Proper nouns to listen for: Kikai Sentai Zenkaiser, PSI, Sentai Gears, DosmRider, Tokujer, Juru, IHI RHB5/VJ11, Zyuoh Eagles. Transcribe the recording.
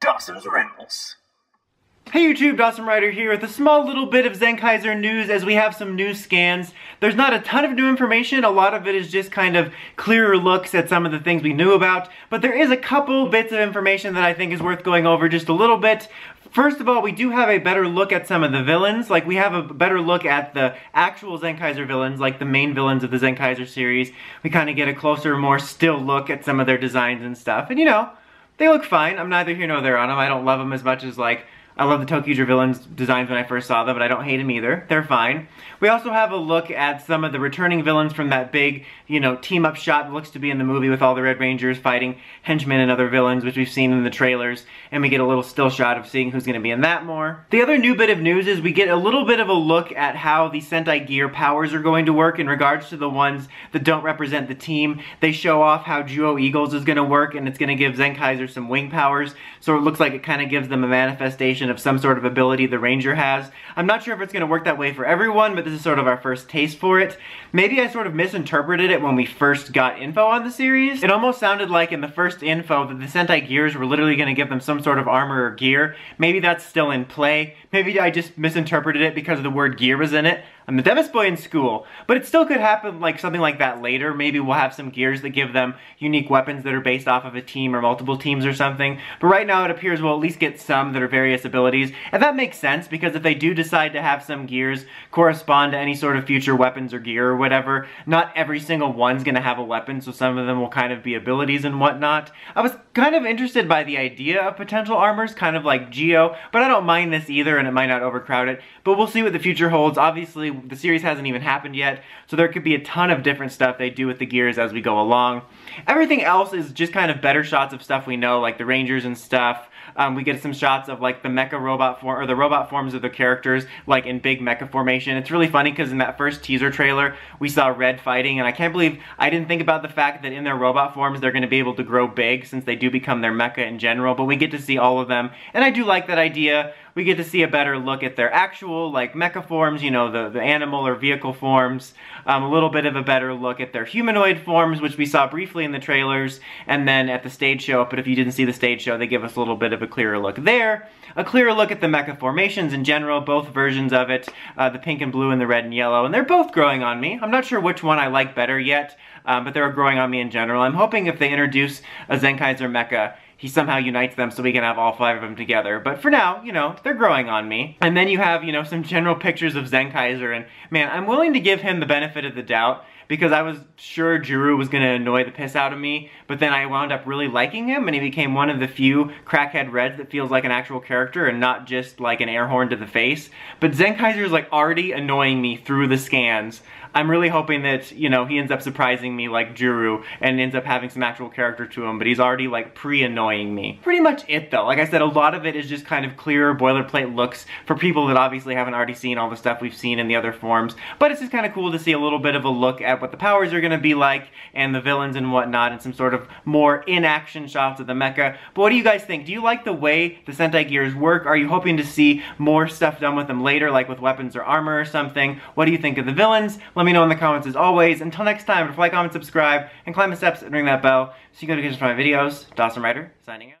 Dawson's Rambles. Hey YouTube, DosmRider here with a small little bit of Zenkaiser news as we have some new scans. There's not a ton of new information, a lot of it is just kind of clearer looks at some of the things we knew about, but there is a couple bits of information that I think is worth going over just a little bit. First of all, we do have a better look at some of the villains. Like, we have a better look at the actual Zenkaiser villains, like the main villains of the Zenkaiser series. We kind of get a closer, more still look at some of their designs and stuff, and you know, they look fine. I'm neither here nor there on them. I don't love them as much as, like, I love the Tokujer villains' designs when I first saw them, but I don't hate them either. They're fine. We also have a look at some of the returning villains from that big, you know, team-up shot that looks to be in the movie with all the Red Rangers fighting henchmen and other villains, which we've seen in the trailers, and we get a little still shot of seeing who's gonna be in that more. The other new bit of news is we get a little bit of a look at how the Sentai Gear powers are going to work in regards to the ones that don't represent the team. They show off how Zyuoh Eagles is gonna work, and it's gonna give Zenkaiser some wing powers, so it looks like it kinda gives them a manifestation of some sort of ability the Ranger has. I'm not sure if it's going to work that way for everyone, but this is sort of our first taste for it. Maybe I sort of misinterpreted it when we first got info on the series. It almost sounded like in the first info that the Sentai Gears were literally going to give them some sort of armor or gear. Maybe that's still in play. Maybe I just misinterpreted it because the word gear was in it. I'm the dumbest boy in school, but it still could happen, like something like that later. Maybe we'll have some gears that give them unique weapons that are based off of a team or multiple teams or something. But right now it appears we'll at least get some that are various abilities, and that makes sense because if they do decide to have some gears correspond to any sort of future weapons or gear or whatever, not every single one's gonna have a weapon, so some of them will kind of be abilities and whatnot. I was kind of interested by the idea of potential armors, kind of like Geo, but I don't mind this either, and it might not overcrowd it, but we'll see what the future holds. Obviously, the series hasn't even happened yet, so there could be a ton of different stuff they do with the gears as we go along. Everything else is just kind of better shots of stuff we know, like the Rangers and stuff. We get some shots of like the mecha robot form, or the robot forms of the characters, like in big mecha formation. It's really funny because in that first teaser trailer, we saw Red fighting, and I can't believe I didn't think about the fact that in their robot forms, they're going to be able to grow big since they do become their mecha in general, but we get to see all of them, and I do like that idea. We get to see a better look at their actual, like, mecha forms, you know, the animal or vehicle forms, a little bit of a better look at their humanoid forms, which we saw briefly in the trailers, and then at the stage show, but if you didn't see the stage show, they give us a little bit of a clearer look there, a clearer look at the mecha formations in general, both versions of it, the pink and blue and the red and yellow, and they're both growing on me. I'm not sure which one I like better yet, but they're growing on me in general. I'm hoping if they introduce a Zenkaiser mecha, he somehow unites them so we can have all five of them together. But for now, you know, they're growing on me. And then you have, you know, some general pictures of Zenkaiser, and man, I'm willing to give him the benefit of the doubt because I was sure Juru was gonna annoy the piss out of me, but then I wound up really liking him and he became one of the few crackhead Reds that feels like an actual character and not just like an air horn to the face. But Zenkaiser is like already annoying me through the scans. I'm really hoping that, you know, he ends up surprising me like Juru and ends up having some actual character to him, but he's already like pre-annoying me. Pretty much it though. Like I said, a lot of it is just kind of clearer boilerplate looks for people that obviously haven't already seen all the stuff we've seen in the other forms, but it's just kind of cool to see a little bit of a look at what the powers are going to be like and the villains and whatnot and some sort of more in-action shots of the mecha. But what do you guys think? Do you like the way the Sentai Gears work? Are you hoping to see more stuff done with them later, like with weapons or armor or something? What do you think of the villains? Let me know in the comments as always. Until next time, if you like, comment, subscribe, and climb the steps and ring that bell so you can get notifications for my videos. DosmRider, signing out.